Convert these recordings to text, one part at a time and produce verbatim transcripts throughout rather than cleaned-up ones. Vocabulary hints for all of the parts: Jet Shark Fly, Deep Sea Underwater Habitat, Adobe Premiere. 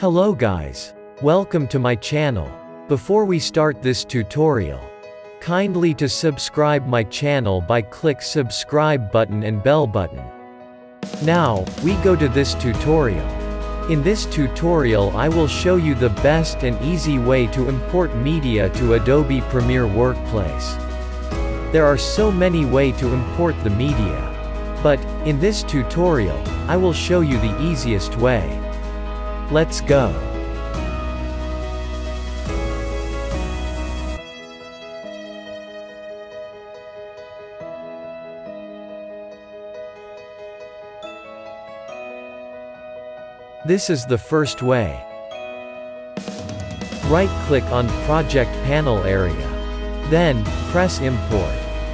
Hello guys. Welcome to my channel. Before we start this tutorial, kindly to subscribe my channel by click subscribe button and bell button. Now, we go to this tutorial. In this tutorial I will show you the best and easy way to import media to Adobe Premiere Workplace. There are so many ways to import the media. But, in this tutorial, I will show you the easiest way. Let's go. This is the first way. Right-click on Project Panel area. Then, press Import.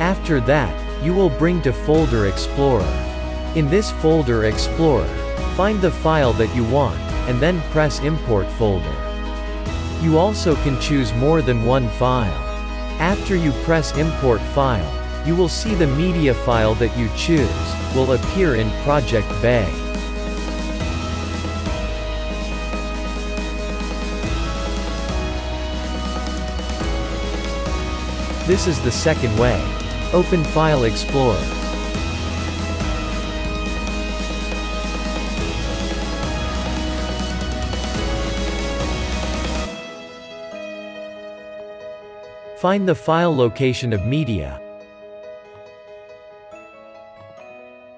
After that, you will bring to Folder Explorer. In this Folder Explorer, find the file that you want, and then press Import Folder. You also can choose more than one file. After you press Import File, you will see the media file that you choose will appear in Project Bay. This is the second way. Open File Explorer. Find the file location of media.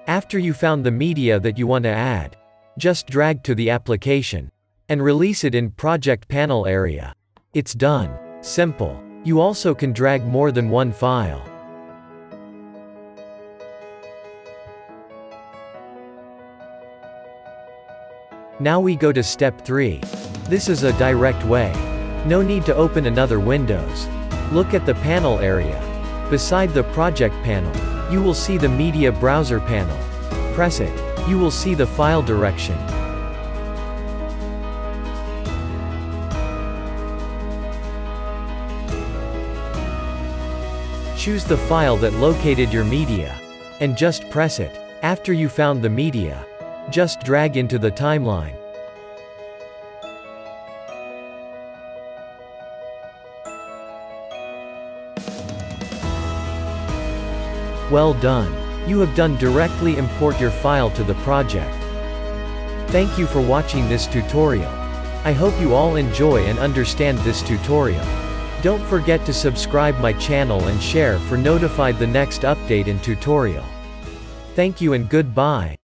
After you found the media that you want to add, just drag to the application and release it in Project Panel area. It's done. Simple. You also can drag more than one file. Now we go to step three. This is a direct way. No need to open another Windows. Look at the panel area. Beside the project panel, you will see the media browser panel. Press it. You will see the file direction. Choose the file that located your media, and just press it. After you found the media, just drag into the timeline. Well done. You have done directly import your file to the project. Thank you for watching this tutorial. I hope you all enjoy and understand this tutorial. Don't forget to subscribe my channel and share for notified the next update and tutorial. Thank you and goodbye.